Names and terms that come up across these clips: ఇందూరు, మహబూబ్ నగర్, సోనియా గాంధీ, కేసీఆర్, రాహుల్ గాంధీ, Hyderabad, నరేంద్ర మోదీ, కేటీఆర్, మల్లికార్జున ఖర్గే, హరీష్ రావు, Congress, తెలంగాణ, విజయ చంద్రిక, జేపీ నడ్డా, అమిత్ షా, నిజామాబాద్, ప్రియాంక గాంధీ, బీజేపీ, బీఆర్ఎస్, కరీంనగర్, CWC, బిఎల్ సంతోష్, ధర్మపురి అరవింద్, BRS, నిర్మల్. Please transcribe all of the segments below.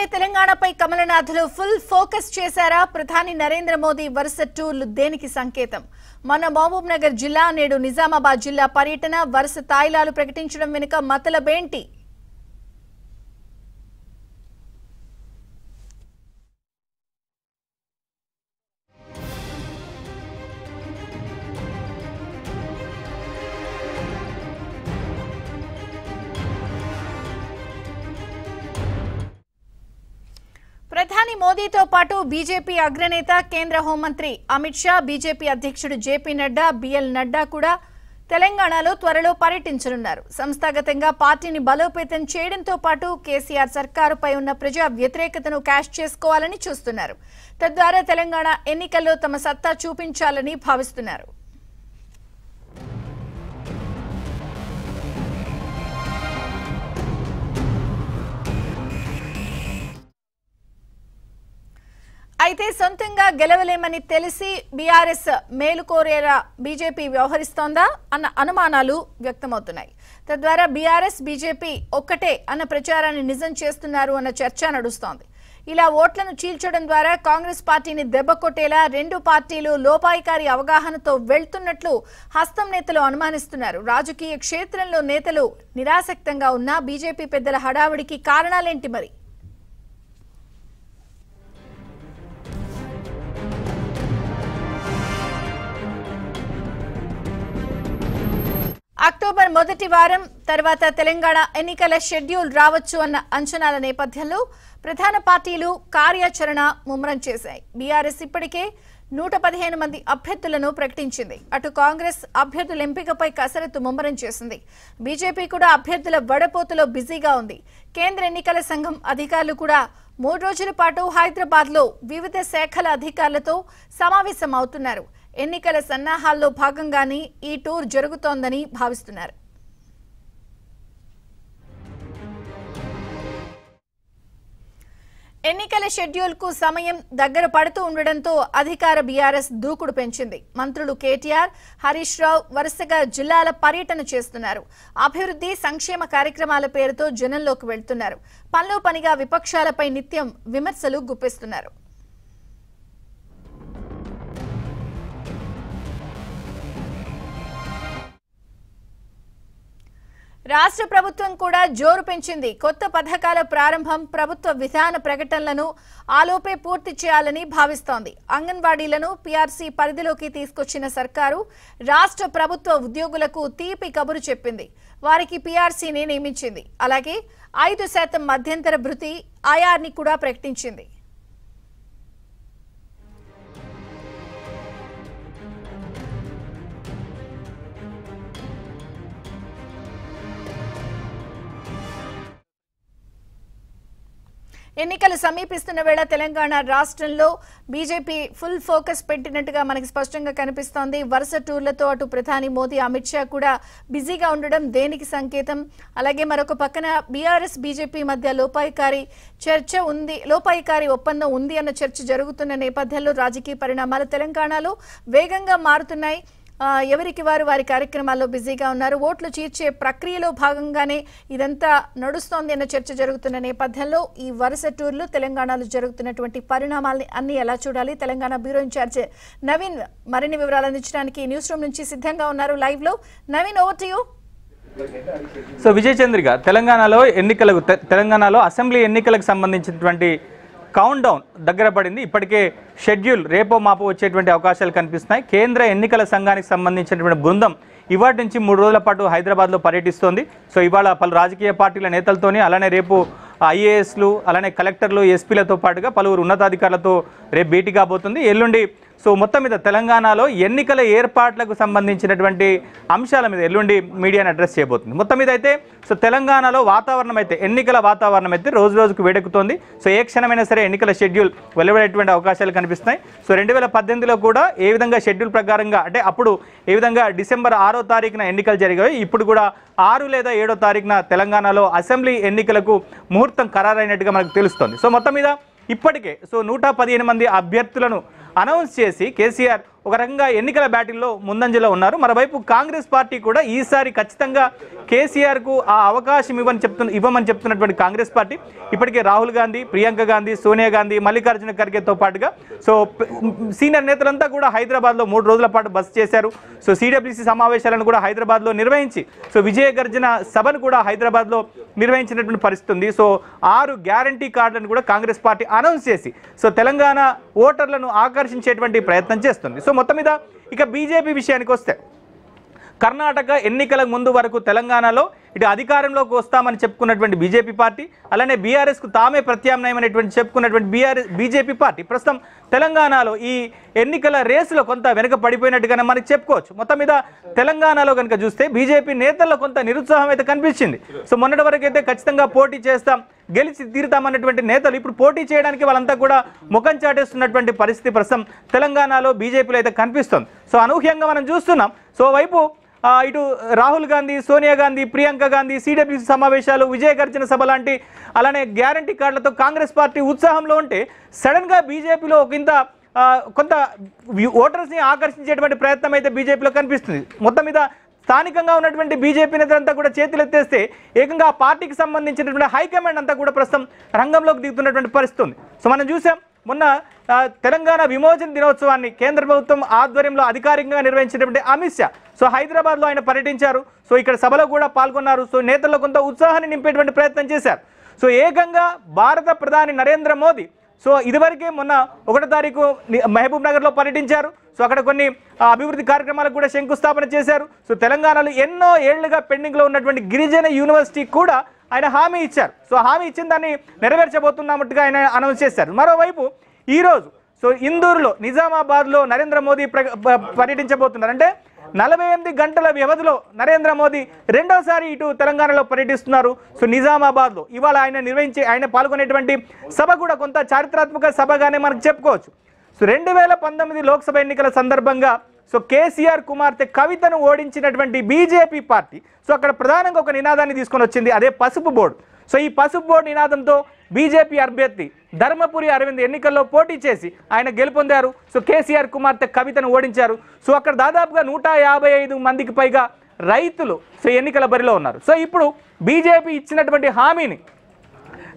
ఇకపోతే తెలంగాణపై కమలనాథులు full focus చేశారా? ప్రధాని నరేంద్ర మోదీ వరుస టూర్లు దేనికి సంకేతం? మన మహబూబ్ నగర్ జిల్లా నేడు నిజామాబాద్ జిల్లా పర్యటన, వరుస తాయిలాలు ప్రకటించడం వెనుక మతలబేంటి? ప్రధాని మోదీతో పాటు బీజేపీ అగ్రనేత కేంద్ర హోంమంత్రి అమిత్ షా, బీజేపీ అధ్యక్షుడు జేపీ నడ్డా, బిఎల్ నడ్డా కూడా తెలంగాణలో త్వరలో పర్యటించనున్నారు. సంస్థాగతంగా పార్టీని బలోపేతం చేయడంతో పాటు కేసీఆర్ సర్కారుపై ఉన్న ప్రజా వ్యతిరేకతను క్యాష్ చేసుకోవాలని చూస్తున్నారు. తద్వారా తెలంగాణ ఎన్నికల్లో తమ సత్తా చూపించాలని భావిస్తున్నారు. అయితే సొంతంగా గెలవలేమని తెలిసి బీఆర్ఎస్ మేలు కోరేలా బీజేపీ వ్యవహరిస్తోందా అన్న అనుమానాలు వ్యక్తమవుతున్నాయి. తద్వారా బీఆర్ఎస్ బీజేపీ ఒక్కటే అన్న ప్రచారాన్ని నిజం చేస్తున్నారు అన్న చర్చ నడుస్తోంది. ఇలా ఓట్లను చీల్చడం ద్వారా కాంగ్రెస్ పార్టీని దెబ్బకొట్టేలా రెండు పార్టీలు లోపాయికారి అవగాహనతో వెళ్తున్నట్లు హస్తం నేతలు అనుమానిస్తున్నారు. రాజకీయ క్షేత్రంలో నేతలు నిరాసక్తంగా ఉన్న బీజేపీ పెద్దల హడావుడికి కారణాలేంటి మరి? అక్టోబర్ మొదటి వారం తర్వాత తెలంగాణ ఎన్నికల షెడ్యూల్ రావచ్చు అన్న అంచనాల నేపథ్యంలో ప్రధాన పార్టీలు కార్యాచరణ ముమ్మరం చేశాయి. బీఆర్ఎస్ ఇప్పటికే 115 మంది అభ్యర్థులను ప్రకటించింది. అటు కాంగ్రెస్ అభ్యర్థుల ఎంపికపై కసరత్తు ముమ్మరం చేసింది. బీజేపీ కూడా అభ్యర్థుల వడపోతులో బిజీగా ఉంది. కేంద్ర ఎన్నికల సంఘం అధికారులు కూడా 3 రోజుల పాటు హైదరాబాద్లో వివిధ శాఖల అధికారులతో సమావేశం అవుతున్నారు. ఎన్నికల సన్నాహాల్లో భాగంగానే ఈ టూర్ జరుగుతోందని భావిస్తున్నారు. ఎన్నికల షెడ్యూల్ కు సమయం దగ్గర పడుతూ ఉండడంతో అధికార బీఆర్ఎస్ దూకుడు పెంచింది. మంత్రులు కేటీఆర్, హరీష్ రావు వరుసగా జిల్లాల పర్యటన చేస్తున్నారు. అభివృద్ధి సంక్షేమ కార్యక్రమాల పేరుతో జనంలోకి వెళ్తున్నారు. పనిలో పనిగా విపక్షాలపై నిత్యం విమర్శలు గుప్పిస్తున్నారు. రాష్ట్ర ప్రభుత్వం కూడా జోరు పెంచింది. కొత్త పథకాల ప్రారంభం, ప్రభుత్వ విధాన ప్రకటనలను ఆలోపే పూర్తి చేయాలని భావిస్తోంది. అంగన్వాడీలను పీఆర్సీ పరిధిలోకి తీసుకొచ్చిన సర్కారు రాష్ట్ర ప్రభుత్వ ఉద్యోగులకు తీపి కబురు చెప్పింది. వారికి పీఆర్సీని నియమించింది. అలాగే 5% మధ్యంతర భృతి ఐఆర్ని కూడా ప్రకటించింది. ఎన్నికలు సమీపిస్తున్న వేళ తెలంగాణ రాష్ట్రంలో బీజేపీ ఫుల్ ఫోకస్ పెట్టినట్టుగా మనకి స్పష్టంగా కనిపిస్తోంది. వరుస టూర్లతో అటు ప్రధాని మోదీ, అమిత్ షా కూడా బిజీగా ఉండడం దేనికి సంకేతం? అలాగే మరొక పక్కన బీఆర్ఎస్ బీజేపీ మధ్య లోపాయికారి ఒప్పందం ఉంది అన్న చర్చ జరుగుతున్న నేపథ్యంలో రాజకీయ పరిణామాలు తెలంగాణలో వేగంగా మారుతున్నాయి. ఎవరికి వారి కార్యక్రమాల్లో బిజీగా ఉన్నారు. ఓట్లు చీర్చే ప్రక్రియలో భాగంగానే ఇదంతా నడుస్తోంది అన్న చర్చ జరుగుతున్న నేపథ్యంలో ఈ వరుస టూర్లు తెలంగాణలో జరుగుతున్నటువంటి పరిణామాలని అన్ని ఎలా చూడాలి? తెలంగాణ బ్యూరో ఇన్ఛార్జ్ నవీన్ మరిన్ని వివరాలు అందించడానికి న్యూస్ రూమ్ నుంచి సిద్ధంగా ఉన్నారు లైవ్ లో. Naveen, over to you. So విజయ చంద్రిక, తెలంగాణలో అసెంబ్లీ ఎన్నికలకు సంబంధించినటువంటి కౌంట్ డౌన్ దగ్గర పడింది. ఇప్పటికే షెడ్యూల్ రేపో మాపో వచ్చేటువంటి అవకాశాలు కనిపిస్తున్నాయి. కేంద్ర ఎన్నికల సంఘానికి సంబంధించినటువంటి బృందం ఇవాటి నుంచి 3 రోజుల పాటు హైదరాబాద్లో పర్యటిస్తోంది. సో ఇవాళ పలు రాజకీయ పార్టీల నేతలతోని, అలానే రేపు ఐఏఎస్లు, అలానే కలెక్టర్లు, ఎస్పీలతో పాటుగా పలువురు ఉన్నతాధికారులతో రేపు భేటీ కాబోతుంది. ఎల్లుండి సో మొత్తం మీద తెలంగాణలో ఎన్నికల ఏర్పాట్లకు సంబంధించినటువంటి అంశాల మీద ఎల్లుండి మీడియాను అడ్రస్ చేయబోతుంది. మొత్తం మీద అయితే సో తెలంగాణలో వాతావరణం అయితే, ఎన్నికల వాతావరణం అయితే రోజు రోజుకు వేడెక్కుతోంది. సో ఏ క్షణమైనా సరే ఎన్నికల షెడ్యూల్ వెలువడేటువంటి అవకాశాలు కనిపిస్తున్నాయి. సో 2018లో కూడా ఏ విధంగా షెడ్యూల్ ప్రకారంగా, అంటే అప్పుడు ఏ విధంగా డిసెంబర్ 6వ తారీఖున ఎన్నికలు జరిగాయి, ఇప్పుడు కూడా 6 లేదా 7వ తారీఖున తెలంగాణలో అసెంబ్లీ ఎన్నికలకు ముహూర్తం ఖరారైనట్టుగా మనకు తెలుస్తుంది. సో మొత్తం మీద ఇప్పటికే 115 మంది అభ్యర్థులను అనౌన్స్ చేసి కేసీఆర్ ఒక రకంగా ఎన్నికల బ్యాటిల్లో ముందంజలో ఉన్నారు. మరోవైపు కాంగ్రెస్ పార్టీ కూడా ఈసారి ఖచ్చితంగా కేసీఆర్కు ఆ అవకాశం ఇవ్వమని చెప్తున్నటువంటి కాంగ్రెస్ పార్టీ ఇప్పటికే రాహుల్ గాంధీ, ప్రియాంక గాంధీ, సోనియా గాంధీ, మల్లికార్జున ఖర్గేతో పాటుగా సీనియర్ నేతలంతా కూడా హైదరాబాద్లో 3 రోజుల పాటు బస చేశారు. CWC సమావేశాలను కూడా హైదరాబాద్లో నిర్వహించి విజయ గర్జన సభను కూడా హైదరాబాద్లో నిర్వహించినటువంటి పరిస్థితి ఉంది. 6 గ్యారంటీ కార్డులను కూడా కాంగ్రెస్ పార్టీ అనౌన్స్ చేసి తెలంగాణ ఓటర్లను ఆకర్షించేటువంటి ప్రయత్నం చేస్తుంది. మొత్తం మీద ఇక బీజేపీ విషయానికి వస్తే కర్ణాటక ఎన్నికల ముందు వరకు తెలంగాణలో ఇటు అధికారంలోకి వస్తామని చెప్పుకున్నటువంటి బీజేపీ పార్టీ, అలానే బీఆర్ఎస్కు తామే ప్రత్యామ్నాయం అనేటువంటి చెప్పుకున్నటువంటి బీజేపీ పార్టీ ప్రస్తుతం తెలంగాణలో ఈ ఎన్నికల రేసులో కొంత వెనుక పడిపోయినట్టుగానే మనం చెప్పుకోవచ్చు. మొత్తం మీద తెలంగాణలో కనుక చూస్తే బీజేపీ నేతల్లో కొంత నిరుత్సాహం అయితే కనిపించింది. మొన్నటి వరకు అయితే ఖచ్చితంగా పోటీ చేస్తాం, గెలిచి తీరుతామన్నటువంటి నేతలు ఇప్పుడు పోటీ చేయడానికి వాళ్ళంతా కూడా ముఖం చాటేస్తున్నటువంటి పరిస్థితి ప్రస్తుతం తెలంగాణలో బీజేపీలో అయితే కనిపిస్తుంది. అనూహ్యంగా మనం చూస్తున్నాం. వైపు ఇటు రాహుల్ గాంధీ, సోనియా గాంధీ, ప్రియాంక గాంధీ, CWC సమావేశాలు, విజయ గర్జన సభ లాంటి అలానే గ్యారంటీ కార్డులతో కాంగ్రెస్ పార్టీ ఉత్సాహంలో ఉంటే సడన్గా బీజేపీలో కొంత ఓటర్స్ని ఆకర్షించేటువంటి ప్రయత్నం అయితే బీజేపీలో కనిపిస్తుంది. మొత్తం మీద స్థానికంగా ఉన్నటువంటి బీజేపీ నేతలంతా కూడా చేతులెత్తేస్తే ఏకంగా ఆ పార్టీకి సంబంధించినటువంటి హైకమాండ్ అంతా కూడా ప్రస్తుతం రంగంలోకి దిగుతున్నటువంటి పరిస్థితి ఉంది. మనం చూసాం మొన్న తెలంగాణ విమోచన దినోత్సవాన్ని కేంద్ర ప్రభుత్వం ఆధ్వర్యంలో అధికారికంగా నిర్వహించినటువంటి అమిత్ షా హైదరాబాద్లో ఆయన పర్యటించారు. ఇక్కడ సభలో కూడా పాల్గొన్నారు. నేతల్లో కొంత ఉత్సాహాన్ని నింపేటువంటి ప్రయత్నం చేశారు. ఏకంగా భారత ప్రధాని నరేంద్ర మోదీ ఇదివరకే మొన్న 1వ తారీఖు మహబూబ్ నగర్లో పర్యటించారు. అక్కడ కొన్ని అభివృద్ధి కార్యక్రమాలకు కూడా శంకుస్థాపన చేశారు. తెలంగాణలో ఎన్నో ఏళ్లుగా పెండింగ్లో ఉన్నటువంటి గిరిజన యూనివర్సిటీ కూడా ఆయన హామీ ఇచ్చారు. హామీ ఇచ్చిన దాన్ని నెరవేర్చబోతున్నట్టుగా ఆయన అనౌన్స్ చేశారు. మరోవైపు ఈరోజు ఇందూరులో, నిజామాబాద్లో నరేంద్ర మోదీ పర్యటించబోతున్నారు. అంటే 48 గంటల వ్యవధిలో నరేంద్ర మోదీ రెండోసారి ఇటు తెలంగాణలో పర్యటిస్తున్నారు. నిజామాబాద్లో ఇవాళ ఆయన పాల్గొనేటువంటి సభ కూడా కొంత చారిత్రాత్మక సభగానే మనకు చెప్పుకోవచ్చు. 2019 లోక్సభ ఎన్నికల సందర్భంగా కేసీఆర్ కుమార్తె కవితను ఓడించినటువంటి బీజేపీ పార్టీ అక్కడ ప్రధానంగా ఒక నినాదాన్ని తీసుకొని వచ్చింది, అదే పసుపు బోర్డు. ఈ పసుపు బోర్డు నినాదంతో బీజేపీ అభ్యర్థి ధర్మపురి అరవింద్ ఎన్నికల్లో పోటీ చేసి ఆయన గెలుపొందారు. కేసీఆర్ కుమార్తె కవితను ఓడించారు. అక్కడ దాదాపుగా 155 మందికి పైగా రైతులు ఎన్నికల బరిలో ఉన్నారు. ఇప్పుడు బీజేపీ ఇచ్చినటువంటి హామీని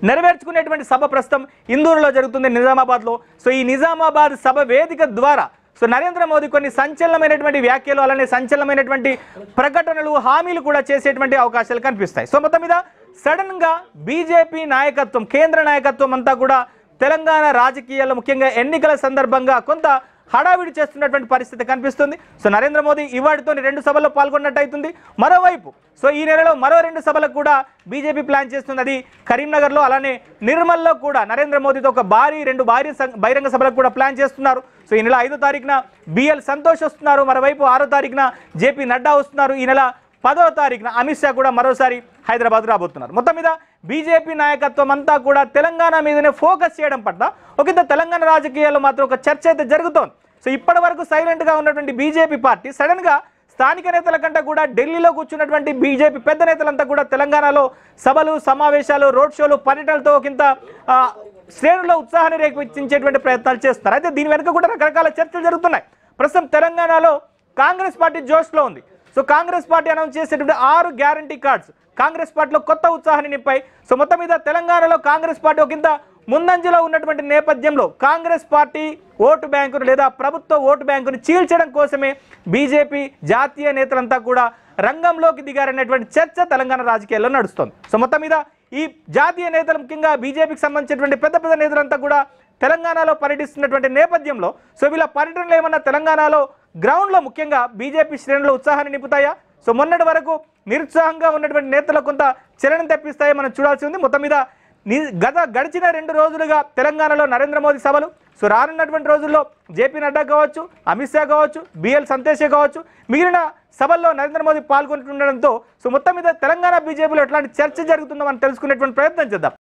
నెరవేర్చుకునేటువంటి సభ ప్రస్తుతం ఇందూరులో జరుగుతుంది, నిజామాబాద్లో. ఈ నిజామాబాద్ సభ వేదిక ద్వారా నరేంద్ర మోదీ కొన్ని సంచలనమైనటువంటి వ్యాఖ్యలు, అలానే సంచలనమైనటువంటి ప్రకటనలు, హామీలు కూడా చేసేటువంటి అవకాశాలు కనిపిస్తాయి. మొత్తం మీద సడన్గా బీజేపీ నాయకత్వం, కేంద్ర నాయకత్వం అంతా కూడా తెలంగాణ రాజకీయాల్లో ముఖ్యంగా ఎన్నికల సందర్భంగా కొంత హడావిడి చేస్తున్నటువంటి పరిస్థితి కనిపిస్తుంది. నరేంద్ర మోదీ ఇవాటితో 2 సభల్లో పాల్గొన్నట్టు అవుతుంది. మరోవైపు ఈ నెలలో మరో 2 సభలకు కూడా బీజేపీ ప్లాన్ చేస్తుంది. అది కరీంనగర్లో, అలానే నిర్మల్లో కూడా నరేంద్ర మోదీతో ఒక భారీ బహిరంగ సభలకు కూడా ప్లాన్ చేస్తున్నారు. ఈ నెల 5వ తారీఖున బిఎల్ సంతోష్ వస్తున్నారు. మరోవైపు 6వ తారీఖున JP నడ్డా వస్తున్నారు. ఈ నెల 10వ తారీఖున అమిత్ షా కూడా మరోసారి హైదరాబాద్ రాబోతున్నారు. మొత్తం మీద బీజేపీ నాయకత్వం అంతా కూడా తెలంగాణ మీదనే ఫోకస్ చేయడం పట్ల ఒకంత తెలంగాణ రాజకీయాల్లో మాత్రం ఒక చర్చ అయితే జరుగుతోంది. ఇప్పటి వరకు సైలెంట్గా ఉన్నటువంటి బీజేపీ పార్టీ సడన్గా స్థానిక నేతల కంటే కూడా ఢిల్లీలో కూర్చున్నటువంటి బీజేపీ పెద్ద నేతలంతా కూడా తెలంగాణలో సభలు, సమావేశాలు, రోడ్ షోలు, పర్యటనలతో ఒకంత శ్రేణుల్లో ఉత్సాహాన్ని రేకెత్తించేటువంటి ప్రయత్నాలు చేస్తున్నారు. అయితే దీని వెనుక కూడా రకరకాల చర్చలు జరుగుతున్నాయి. ప్రస్తుతం తెలంగాణలో కాంగ్రెస్ పార్టీ జోష్లో ఉంది. కాంగ్రెస్ పార్టీ అనౌన్స్ చేసేటువంటి 6 గ్యారంటీ కార్డ్స్ కాంగ్రెస్ పార్టీలో కొత్త ఉత్సాహాన్ని నింపాయి. మొత్తం మీద తెలంగాణలో కాంగ్రెస్ పార్టీ ఒకంత ముందంజలో ఉన్నటువంటి నేపథ్యంలో కాంగ్రెస్ పార్టీ ఓటు బ్యాంకును లేదా ప్రభుత్వ ఓటు బ్యాంకును చీల్చడం కోసమే బీజేపీ జాతీయ నేతలంతా కూడా రంగంలోకి దిగారనేటువంటి చర్చ తెలంగాణ రాజకీయాల్లో నడుస్తోంది. మొత్తం మీద ఈ జాతీయ నేతలు, ముఖ్యంగా బీజేపీకి సంబంధించినటువంటి పెద్ద పెద్ద నేతలంతా కూడా తెలంగాణలో పర్యటిస్తున్నటువంటి నేపథ్యంలో వీళ్ళ పర్యటనలు ఏమన్నా తెలంగాణలో గ్రౌండ్లో ముఖ్యంగా బీజేపీ శ్రేణులు ఉత్సాహాన్ని నింపుతాయా, మొన్నటి వరకు నిరుత్సాహంగా ఉన్నటువంటి నేతలకు కొంత చలనం తెప్పిస్తాయో మనం చూడాల్సి ఉంది. మొత్తం మీద గడిచిన 2 రోజులుగా తెలంగాణలో నరేంద్ర మోదీ సభలు, రానున్నటువంటి రోజుల్లో JP నడ్డా కావచ్చు, అమిత్ షా కావచ్చు, BL సంతోష్ కావచ్చు, మిగిలిన సభల్లో నరేంద్ర మోదీ పాల్గొంటుండడంతో మొత్తం మీద తెలంగాణ బీజేపీలో ఎట్లాంటి చర్చ జరుగుతుందో మనం తెలుసుకునేటువంటి ప్రయత్నం చేద్దాం.